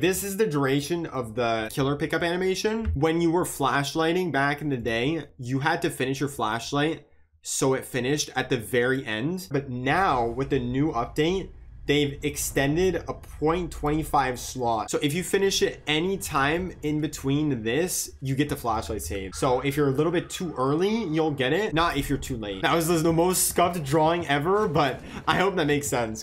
This is the duration of the killer pickup animation. When you were flashlighting back in the day, you had to finish your flashlight, so it finished at the very end. But now with the new update, they've extended a 0.25 slot. So if you finish it any time in between this, you get the flashlight save. So if you're a little bit too early, you'll get it. Not if you're too late. That was the most scuffed drawing ever, but I hope that makes sense.